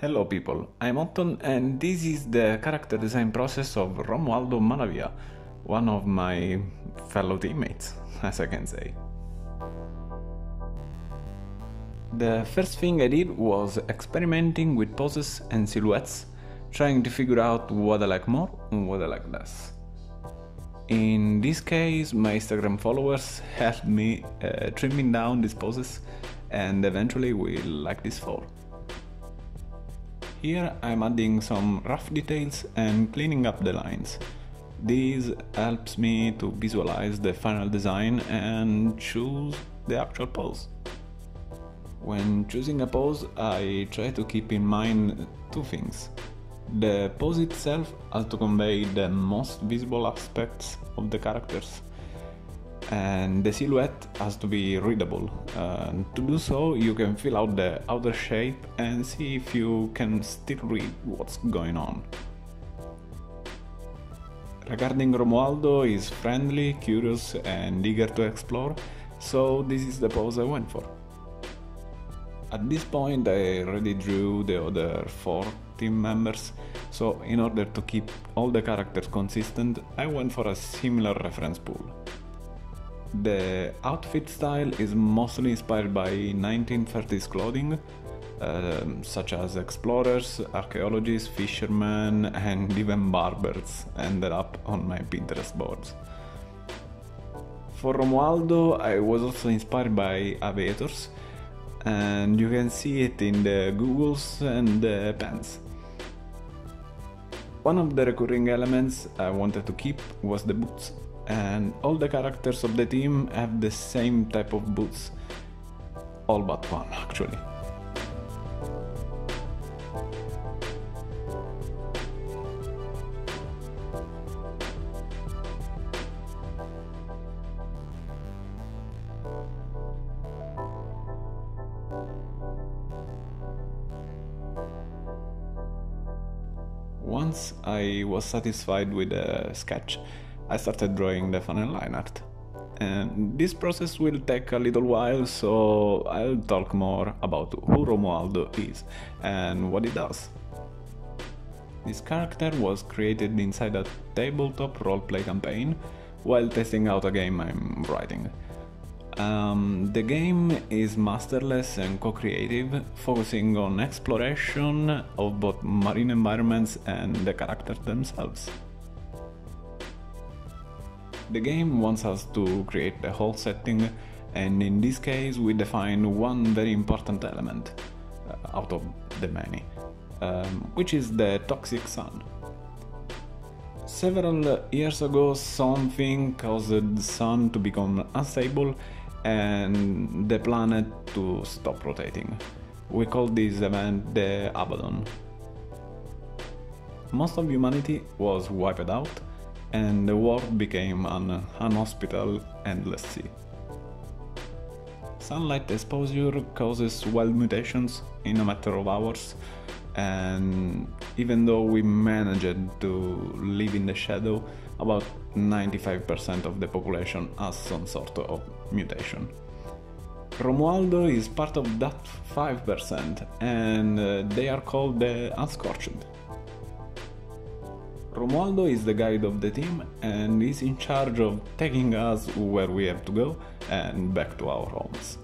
Hello people, I'm Otton and this is the character design process of Romualdo Malavia, one of my fellow teammates, as I can say. The first thing I did was experimenting with poses and silhouettes, trying to figure out what I like more and what I like less. In this case, my Instagram followers helped me trimming down these poses and eventually we like this fall. Here I'm adding some rough details and cleaning up the lines. This helps me to visualize the final design and choose the actual pose. When choosing a pose, I try to keep in mind two things. The pose itself has to convey the most visible aspects of the characters, and the silhouette has to be readable. To do so, you can fill out the outer shape and see if you can still read what's going on. Regarding Romualdo, he's friendly, curious and eager to explore, so this is the pose I went for. At this point I already drew the other four team members, so in order to keep all the characters consistent, I went for a similar reference pool. The outfit style is mostly inspired by 1930s clothing, such as explorers, archaeologists, fishermen and even barbers ended up on my Pinterest boards. For Romualdo, I was also inspired by aviators, and you can see it in the goggles and the pants. One of the recurring elements I wanted to keep was the boots. And all the characters of the team have the same type of boots, all but one actually. Once I was satisfied with the sketch, I started drawing the final line art, and this process will take a little while, so I'll talk more about who Romualdo is and what he does. This character was created inside a tabletop roleplay campaign while testing out a game I'm writing. The game is masterless and co-creative, focusing on exploration of both marine environments and the characters themselves. The game wants us to create the whole setting, and in this case we define one very important element out of the many, which is the toxic sun. Several years ago something caused the sun to become unstable and the planet to stop rotating. We call this event the Abaddon. Most of humanity was wiped out, and the world became an unhospitable endless sea. Sunlight exposure causes wild mutations in a matter of hours, and even though we managed to live in the shadow, about 95% of the population has some sort of mutation. Romualdo is part of that 5%, and they are called the Unscorched. Romualdo is the guide of the team and is in charge of taking us where we have to go and back to our homes.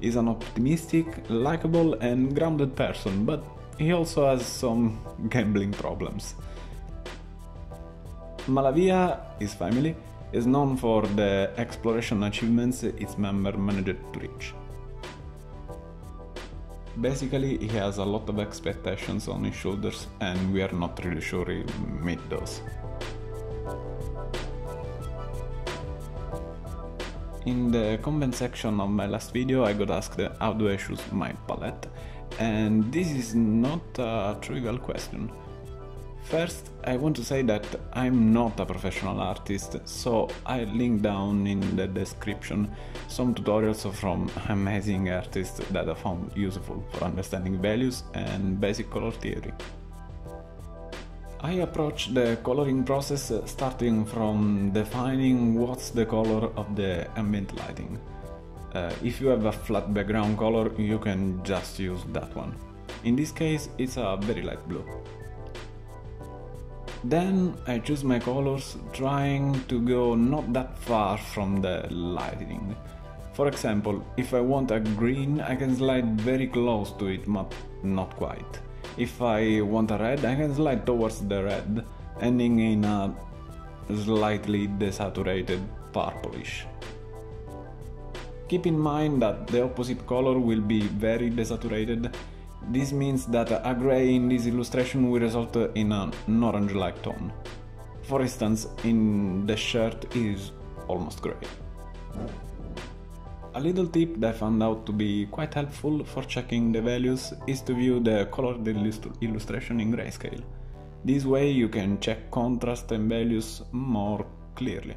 He's an optimistic, likable and grounded person, but he also has some gambling problems. Malavia, his family, is known for the exploration achievements its member managed to reach. Basically, he has a lot of expectations on his shoulders and we are not really sure he'll meet those. In the comment section of my last video I got asked how do I choose my palette, and this is not a trivial question. First, I want to say that I'm not a professional artist, so I'll link down in the description some tutorials from amazing artists that I found useful for understanding values and basic color theory. I approach the coloring process starting from defining what's the color of the ambient lighting. If you have a flat background color, you can just use that one. In this case it's a very light blue. Then I choose my colors, trying to go not that far from the lighting. For example, if I want a green, I can slide very close to it, but not quite. If I want a red, I can slide towards the red, ending in a slightly desaturated purplish. Keep in mind that the opposite color will be very desaturated. This means that a grey in this illustration will result in an orange-like tone. For instance, in the shirt is almost grey. A little tip that I found out to be quite helpful for checking the values is to view the colored illustration in grayscale. This way you can check contrast and values more clearly.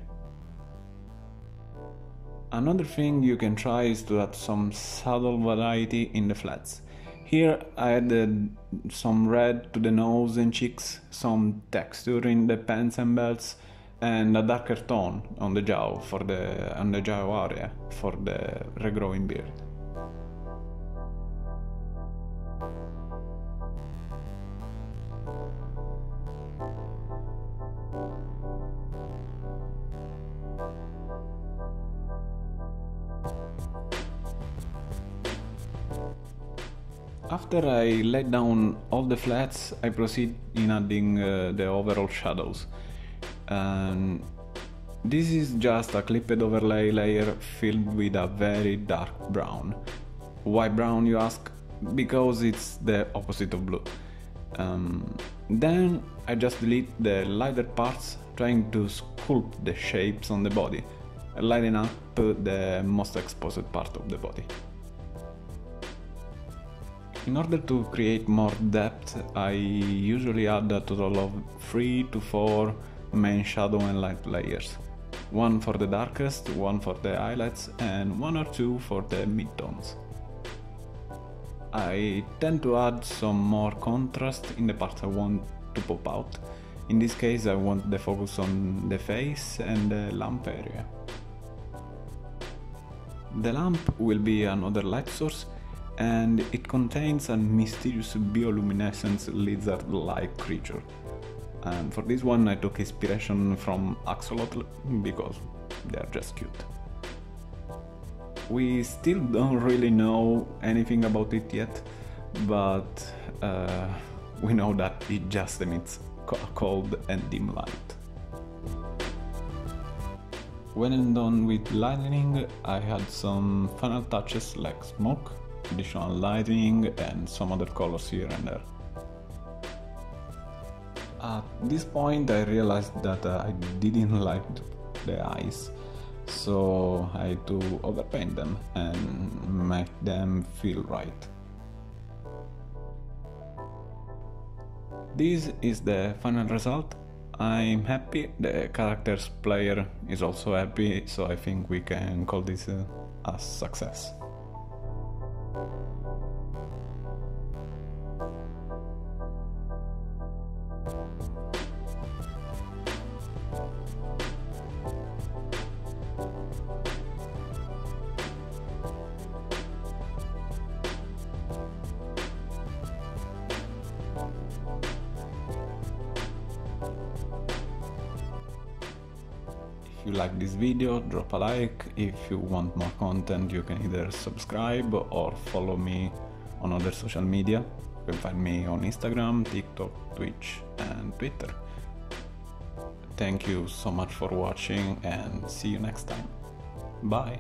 Another thing you can try is to add some subtle variety in the flats. Here I added some red to the nose and cheeks, some texture in the pants and belts, and a darker tone on the jaw area for the regrowing beard. After I laid down all the flats, I proceed in adding the overall shadows. And this is just a clipped overlay layer filled with a very dark brown. Why brown, you ask? Because it's the opposite of blue. Then I just delete the lighter parts, trying to sculpt the shapes on the body, lighting up the most exposed part of the body. In order to create more depth, I usually add a total of 3 to 4 main shadow and light layers. One for the darkest, one for the highlights, and one or two for the midtones. I tend to add some more contrast in the parts I want to pop out. In this case I want the focus on the face and the lamp area. The lamp will be another light source, and it contains a mysterious bioluminescence lizard-like creature. And for this one I took inspiration from Axolotl, because they are just cute. We still don't really know anything about it yet, but we know that it just emits cold and dim light. When I'm done with lightning, I had some final touches like smoke, additional lighting, and some other colors here and there. At this point I realized that I didn't like the eyes, so I had to overpaint them and make them feel right. This is the final result. I'm happy, the character's player is also happy, so I think we can call this a success. If you like this video, drop a like. If you want more content, you can either subscribe or follow me on other social media. You can find me on Instagram, TikTok, Twitch and Twitter. Thank you so much for watching, and see you next time. Bye!